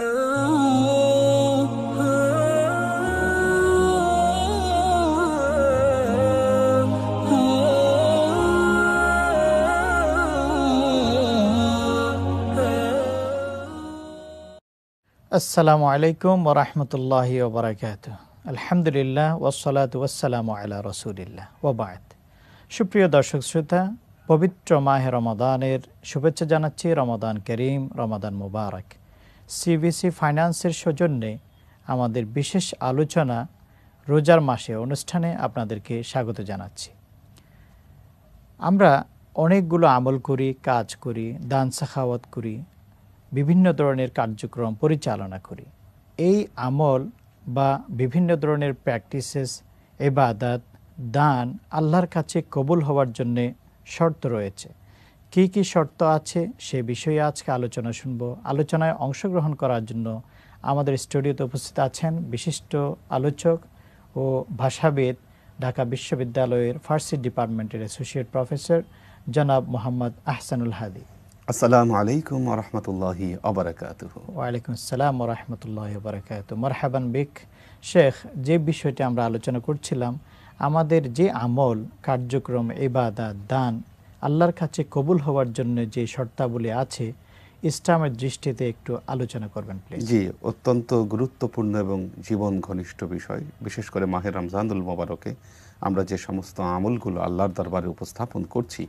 আসসালামু আলাইকুম ওয়া রাহমাতুল্লাহি ওয়া বারাকাতুহু। আলহামদুলিল্লাহ ওয়াসসালাতু ওয়াসসালামু আলা রাসূলিল্লাহ ওয়া বা'দ। সুপ্রিয় দর্শক শ্রোতা, পবিত্র মাহে রমাদানের শুভেচ্ছা জানাচ্ছি। রমাদান করিম, রমাদান মুবারক। সিবিসি ফাইন্যান্সের সৌজন্যে আমাদের বিশেষ আলোচনা রোজার মাসে অনুষ্ঠানে আপনাদেরকে স্বাগত জানাচ্ছি। আমরা অনেকগুলো আমল করি, কাজ করি, দান সাখাওয়াত করি, বিভিন্ন ধরনের কার্যক্রম পরিচালনা করি। এই আমল বা বিভিন্ন ধরনের প্র্যাকটিসেস, ইবাদত, দান আল্লাহর কাছে কবুল হওয়ার জন্যে শর্ত রয়েছে। কি কি শর্ত আছে সে বিষয়ে আজকে আলোচনা শুনব। আলোচনায় অংশগ্রহণ করার জন্য আমাদের স্টুডিওতে উপস্থিত আছেন বিশিষ্ট আলোচক ও ভাষাবিদ, ঢাকা বিশ্ববিদ্যালয়ের ফার্সি ডিপার্টমেন্টের অ্যাসোসিয়েট প্রফেসর জনাব মোহাম্মদ আহসানুল হাদী। আসসালামু আলাইকুম ওয়া রাহমাতুল্লাহি ওয়া বারাকাতুহু। ওয়া আলাইকুম আসসালাম ওয়া রাহমাতুল্লাহি ওয়া বারাকাতুহু। মারহাবান বিক শেখ। যে বিষয়টি আমরা আলোচনা করছিলাম, আমাদের যে আমল, কার্যক্রম, ইবাদত, দান আল্লাহর কাছে কবুল হওয়ার জন্য যে শর্তাবলী আছে ইসলামের দৃষ্টিতে, একটু আলোচনা করবেন প্লিজ। জি, অত্যন্ত গুরুত্বপূর্ণ এবং জীবন ঘনিষ্ঠ বিষয়। বিশেষ করে মাহে রমজানুল মোবারকে আমরা যে সমস্ত আমলগুলো আল্লাহর দরবারে উপস্থাপন করছি,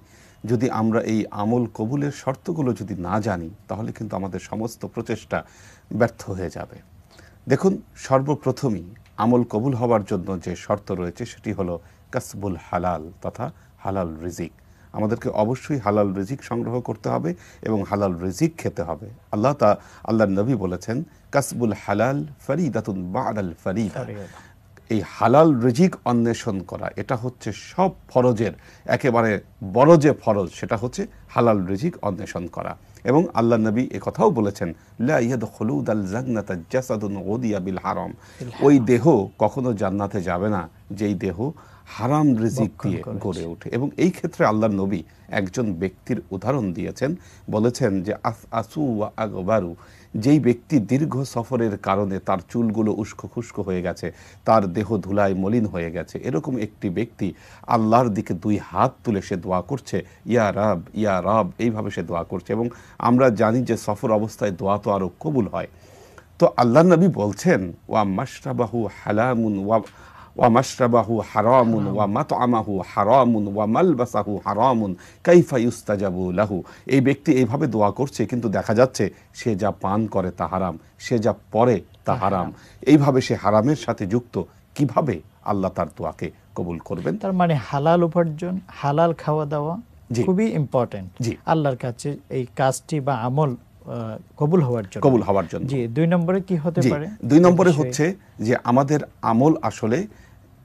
যদি আমরা এই আমল কবুলের শর্তগুলো যদি না জানি তাহলে কিন্তু আমাদের সমস্ত প্রচেষ্টা ব্যর্থ হয়ে যাবে। দেখুন, সর্বপ্রথমই আমল কবুল হওয়ার জন্য যে শর্ত রয়েছে সেটি হলো কাসবুল হালাল তথা হালাল রিজিক। আমাদেরকে অবশ্যই হালাল রিজিক সংগ্রহ করতে হবে এবং হালাল রিজিক খেতে হবে। আল্লাহর নবী বলেছেন, কাসবুল হালাল ফারিদাতুন বা'দাল ফারিদা। এই হালাল রিজিক অন্বেষণ করা, এটা হচ্ছে সব ফরজের একেবারে বড় যে ফরজ, সেটা হচ্ছে হালাল রিজিক অন্বেষণ করা। এবং আল্লাহ নবী একথাও বলেছেন, লা ইয়াদখুলুদাল জান্নাতা জাসাদুন উদিয়া বিল হারাম। ওই দেহ কখনো জান্নাতে যাবে না যেই দেহ হারাম রিজিক দিয়ে গড়ে ওঠে। এবং এই ক্ষেত্রে আল্লাহ নবী একজন ব্যক্তির উদাহরণ দিয়েছেন, বলেছেন যে আসআসু ওয়া আগবারু, যেই ব্যক্তি দীর্ঘ সফরের কারণে তার চুলগুলো উস্কো খুস্কো হয়ে গেছে, তার দেহ ধুলায় মলিন হয়ে গেছে, এরকম একটি ব্যক্তি আল্লাহর দিকে দুই হাত তুলে সে দোয়া করছে, ইয়া রাব ইয়া রাব, এইভাবে সে দোয়া করছে। এবং আমরা জানি যে সফর অবস্থায় দোয়া তো আরও কবুল হয়। তো আল্লাহ নবী বলছেন, ওয়া মাশরাবাহু হালামুন ওয়া মাশরাবাহু হারামুন ওয়া মাতআমাহু হারামুন ওয়া মালবাসাহু হারামুন কাইফা ইউস্তাজাবু লাহু। এই ব্যক্তি এইভাবে দোয়া করছে কিন্তু দেখা যাচ্ছে সে যা পান করে তা হারাম, সে যা পরে তা হারাম, এইভাবে সে হারামের সাথে যুক্ত। কিভাবে আল্লাহ তার দোয়াকে কবুল করবেন? তার মানে হালাল উপার্জন, হালাল খাওয়া দাওয়া খুবই ইম্পর্টেন্ট আল্লাহর কাছে এই কাজটি বা আমল কবুল হওয়ার জন্য। জি, দুই নম্বরে কি হতে পারে? দুই নম্বরে হচ্ছে যে আমাদের আমল আসলে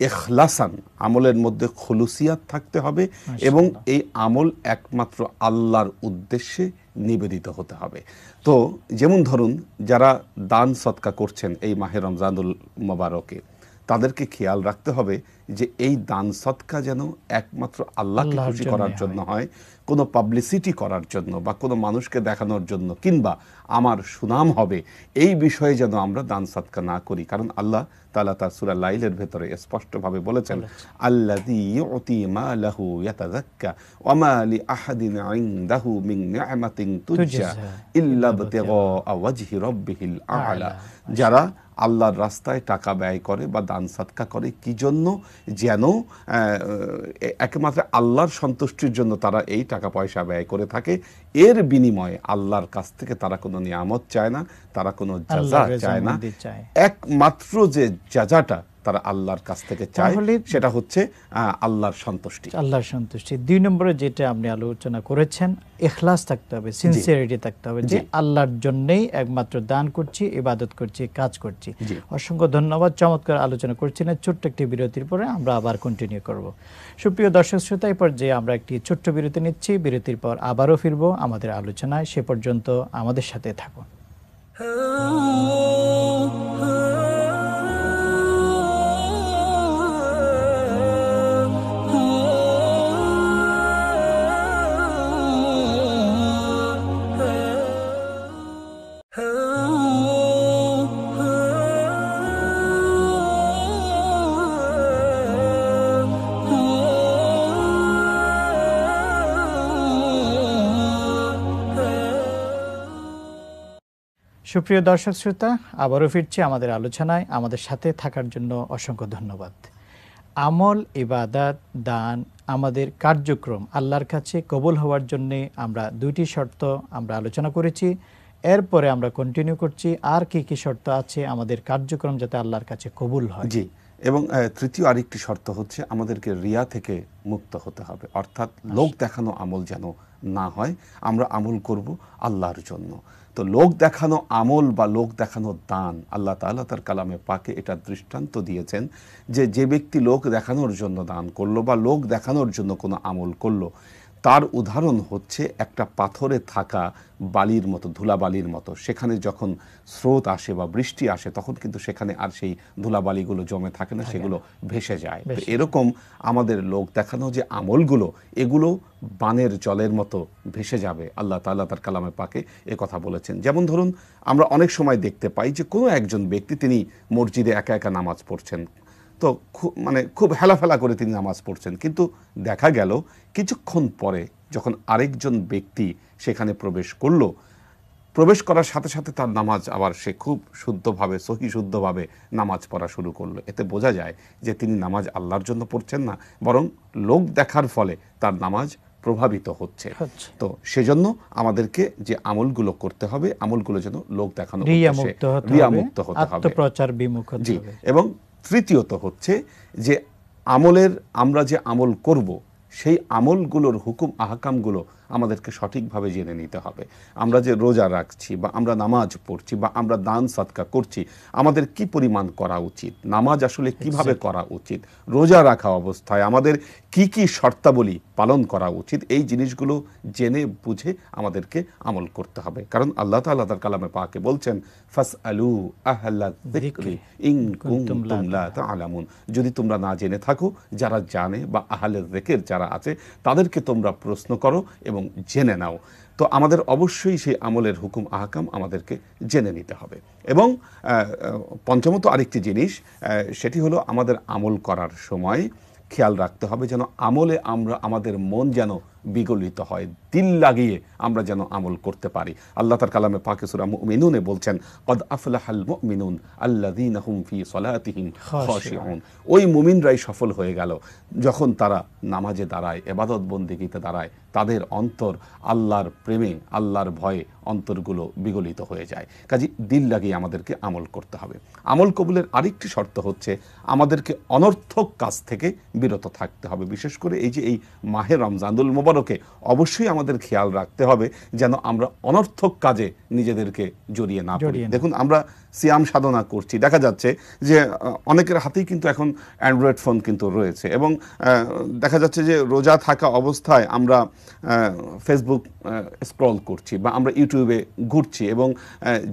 ইখলাসান, আমলের মধ্যে খুলুসিয়াত থাকতে হবে এবং এই আমল একমাত্র আল্লাহর উদ্দেশ্যে নিবেদিত হতে হবে। তো যেমন ধরুন, যারা দান সদকা করছেন এই মাহে রমজানুল মোবারকে, তাদেরকে খেয়াল রাখতে হবে যে এই দান সদকা যেন একমাত্র আল্লাহকে খুশি করার জন্য হয়, কোনো পাবলিসিটি করার জন্য বা কোনো মানুষকে দেখানোর জন্য কিংবা আমার সুনাম হবে এই বিষয়ে যেন আমরা দান সদকা না করি। কারণ আল্লাহ তাআলা তার সূরা লাইলের ভেতরে স্পষ্টভাবে বলেছেন, আল্লাযী ইউতি মালাহু ইয়াতাযাক্কা ওয়া মা লিআহাদিন ইনদাহু মিন নি'মাতিন তুজজা ইল্লা বিতিগা ওয়াজহি রাব্বিহিল আ'লা। যারা আল্লাহর রাস্তায় টাকা ব্যয় করে বা দান সদকা করে কি জন্য? যেন একমাত্র আল্লাহর সন্তুষ্টির জন্য তারা এই টাকা পয়সা ব্যয় করে থাকে। এর বিনিময়ে আল্লাহর কাছ থেকে তারা কোনো নিয়ামত চায় না, তারা কোনো জাযা চায় না, একমাত্র যে জাযাটা তারা আল্লাহর কাছ থেকে চায় সেটা হচ্ছে আল্লাহর সন্তুষ্টি। দুই নম্বরে যেটা আপনি আলোচনা করেছেন, ইখলাস থাকতে হবে, সিনসিয়ারিটি থাকতে হবে যে আল্লাহর জন্যই একমাত্র দান করছি, ইবাদত করছি, কাজ করছি। অসংখ্য ধন্যবাদ। চমৎকার আলোচনা করছি না, ছোট্ট একটি বিরতির পরে আমরা আবার কন্টিনিউ করব। সুপ্রিয় দর্শক শ্রোতা, এই পর্যায়ে আমরা একটি ছোট্ট বিরতি নিচ্ছি। বিরতির পর আবারও ফিরবো আমাদের আলোচনায়, সে পর্যন্ত আমাদের সাথে থাকুন। সুপ্রিয় দর্শক শ্রোতা আবারও ফিরছি আমাদের আলোচনায় আমাদের সাথে থাকার জন্য অসংখ্য ধন্যবাদ আমল ইবাদত দান আমাদের কার্যক্রম আল্লাহর কাছে কবুল হওয়ার জন্য আমরা দুইটি শর্ত আমরা আলোচনা করেছি এরপরে আমরা কন্টিনিউ করছি আর কি কি শর্ত আছে আমাদের কার্যক্রম যাতে আল্লাহর কাছে কবুল হয় জি এবং তৃতীয় আরেকটি শর্ত হচ্ছে আমাদেরকে রিয়া থেকে মুক্ত হতে হবে অর্থাৎ লোক দেখানো আমল যেন না হয় আমরা আমল করব আল্লাহর জন্য তো লোক দেখানো আমল বা লোক দেখানো দান আল্লাহ তাআলা তার কালামে পাকে এটা দৃষ্টান্ত দিয়েছেন যে যে ব্যক্তি লোক দেখানোর জন্য দান করলো বা লোক দেখানোর জন্য কোনো আমল করলো তার উদাহরণ হচ্ছে একটা পাথরে থাকা বালির মতো ধুলাবালির মতো সেখানে যখন স্রোত আসে বা বৃষ্টি আসে তখন কিন্তু সেখানে আর সেই ধুলাবালিগুলো জমে থাকে না সেগুলো ভেসে যায় তো এরকম আমাদের লোক দেখানো যে আমলগুলো এগুলো বানের জলের মতো ভেসে যাবে আল্লাহ তাআলা তার কালামে পাকে এই কথা বলেছেন যেমন ধরুন আমরা অনেক সময় দেখতে পাই যে কোনো একজন ব্যক্তি তিনি মসজিদে একা একা নামাজ পড়ছেন তো মানে খুব হেলাফেলা করে তিনি নামাজ পড়ছেন কিন্তু দেখা গেল কিছুক্ষণ পরে যখন আরেকজন ব্যক্তি সেখানে প্রবেশ করলো প্রবেশ করার সাথে সাথে তার নামাজ আবার সে খুব শুদ্ধভাবে সহি শুদ্ধভাবে নামাজ পড়া শুরু করলো এতে বোঝা যায় যে তিনি নামাজ আল্লাহর জন্য পড়ছেন না বরং লোক দেখার ফলে তার নামাজ প্রভাবিত হচ্ছে তো সেজন্য আমাদেরকে যে আমলগুলো করতে হবে আমলগুলো যেন লোক দেখানো রিয়া মুক্ত হতে হবে আত্মপ্রচার বিমুক্ত হতে হবে এবং তৃতীয়ত হচ্ছে যে আমলের আমরা যে আমল করব সেই আমলগুলোর হুকুম আহকামগুলো আমাদেরকে সঠিকভাবে জেনে নিতে হবে আমরা যে রোজা রাখছি বা আমরা নামাজ পড়ছি বা আমরা দান সাদকা করছি আমাদের কি পরিমাণ করা উচিত নামাজ আসলে কিভাবে করা উচিত রোজা রাখা অবস্থায় আমাদের কি কি শর্তাবলী পালন করা উচিত এই জিনিসগুলো জেনে বুঝে আমাদেরকে আমল করতে হবে কারণ আল্লাহ তাআলা তার কালামে পাকে বলছেন ফাসআলু আহলাত যিকরি ইন কুনতুম লা তাআলামুন যদি তোমরা না জেনে থাকো যারা জানে বা আহলে যিকির যারা আছে তাদেরকে তোমরা প্রশ্ন করো এবং জেনে নাও তো আমাদের অবশ্যই সেই আমলের হুকুম আহকাম আমাদেরকে জেনে নিতে হবে এবং পঞ্চমত আরেকটি জিনিস সেটি হলো আমাদের আমল করার সময় খেয়াল রাখতে হবে যেন আমলে আমরা আমাদের মন যেন বিগলিত হয় দিল লাগিয়ে আমরা যেন আমল করতে পারি আল্লাহ তার কালামে পাকে সূরা মুমিনুনে বলছেন কদ আফলাহাল মুমিনুন আল্লাযীনা হুম ফি সালাতিহিম খাশিউন ওই মুমিনরাই সফল হয়ে গেল যখন তারা নামাজে দাঁড়ায় ইবাদত বন্দেগীতে দাঁড়ায় তাদের অন্তর আল্লাহর প্রেমে আল্লাহর ভয়ে অন্তরগুলো বিগলিত হয়ে যায় কাজেই দিল লাগিয়ে আমাদেরকে আমল করতে হবে আমল কবুলের আরেকটি শর্ত হচ্ছে আমাদেরকে অনর্থক কাজ থেকে বিরত থাকতে হবে বিশেষ করে এই যে এই মাহে রমজানুল মুবারকে অবশ্যই আমাদের খেয়াল রাখতে হবে যেন আমরা অনর্থক কাজে নিজেদেরকে জড়িয়ে না পড়ি দেখুন আমরা সিয়াম সাধনা করছি দেখা যাচ্ছে যে অনেকের হাতেই কিন্তু এখন অ্যান্ড্রয়েড ফোন কিন্তু রয়েছে এবং দেখা যাচ্ছে যে রোজা থাকা অবস্থায় আমরা ফেসবুক স্ক্রল করছি বা আমরা ইউটিউবে ঘুরছি এবং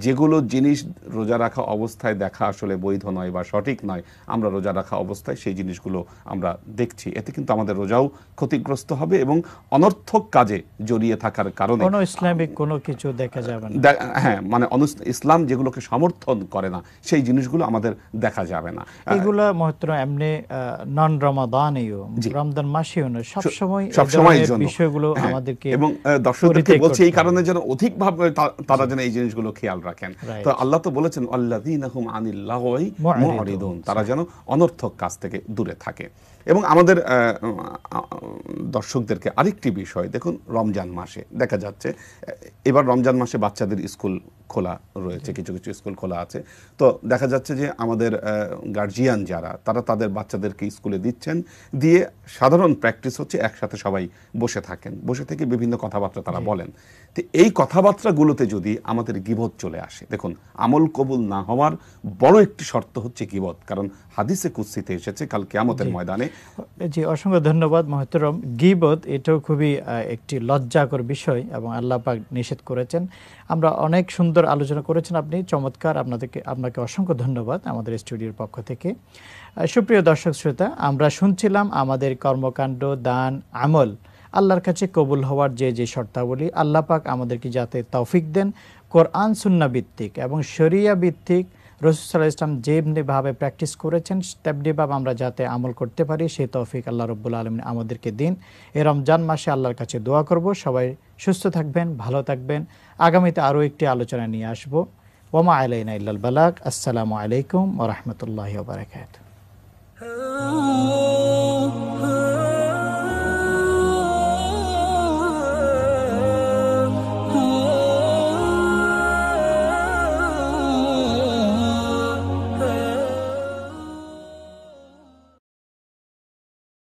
যেগুলো জিনিস রোজা রাখা অবস্থায় দেখা আসলে বৈধ নয় বা সঠিক নয় আমরা রোজা রাখা অবস্থায় সেই জিনিসগুলো আমরা দেখছি এতে কিন্তু আমাদের রোজাও ক্ষতিগ্রস্ত হবে এবং অনর্থক কাজে জড়িয়ে থাকার কারণে কোনো ইসলামিক কোনো কিছু দেখা যাবে না হ্যাঁ মানে ইসলাম যেগুলোকে সমর্থন করে না সেই জিনিসগুলো আমাদের দেখা যাবে না এগুলো মহত্তর এমনি নন রমাদানেও রমজান মাসেও না সব সময় এই বিষয়গুলো আমাদেরকে এবং দর্শকদেরকে বলছি এই কারণে যেন অধিকভাবে তারা যেন এই জিনিসগুলো খেয়াল রাখেন তো আল্লাহ তো বলেছেন আল্লাযীনা হুম আনিল লাগওয়ি মুরিদুন তারা যেন অনর্থক কাজ থেকে দূরে থাকে এবং আমাদের দর্শকদেরকে আরেকটি বিষয় দেখুন রমজান মাসে দেখা যাচ্ছে এবার রমজান মাসে বাচ্চাদের স্কুল খোলা রয়েছে কিছু কিছু স্কুল খোলা আছে তো দেখা যাচ্ছে যে আমাদের গার্জিয়ান যারা তারা তাদের বাচ্চাদেরকে স্কুলে দিচ্ছেন দিয়ে সাধারণ প্র্যাকটিস হচ্ছে একসাথে সবাই বসে থাকেন বসে থেকে বিভিন্ন কথাবার্তা তারা বলেন তো এই কথাবার্তাগুলোতে যদি আমাদের গীবত চলে আসে দেখুন আমল কবুল না হওয়ার বড় একটি শর্ত হচ্ছে গীবত কারণ হাদিসে কুদসিতে এসেছে কাল কিয়ামতের ময়দানে জি অসংখ্য ধন্যবাদ মহতরম গীবত এটাও খুবই একটি লজ্জাকর বিষয় এবং আল্লাহ পাক নিষেধ করেছেন আমরা অনেক সুন্দর আলোচনা করেছেন আপনি চমৎকার আপনাকে অসংখ্য ধন্যবাদ আমাদের স্টুডিওর পক্ষ থেকে সুপ্রিয় দর্শক শ্রোতা আমরা শুনছিলাম আমাদের কর্মকাণ্ড দান আমল আল্লাহর কাছে কবুল হওয়ার যে যে শর্তাবলী আল্লাহ পাক আমাদেরকে যাতে তৌফিক দেন কোরআন সুন্নাহ ভিত্তিক এবং শরিয়া ভিত্তিক রাসূল সাল্লাল্লাহু আলাইহি ওয়াসাল্লাম যেভাবে প্র্যাকটিস করেছেন তেমনিভাবে আমরা যাতে আমল করতে পারি সেই তৌফিক আল্লাহ রাব্বুল আলামিন আমাদেরকে দিন এই রমজান মাসে আল্লাহর কাছে দোয়া করব সবাই সুস্থ থাকবেন ভালো থাকবেন আগামীতে আরও একটি আলোচনা নিয়ে আসব वमा अलैना इल्लल बलाग। अस्सलामु अलैकुम व रहमतुल्लाहि व बरकातुहू।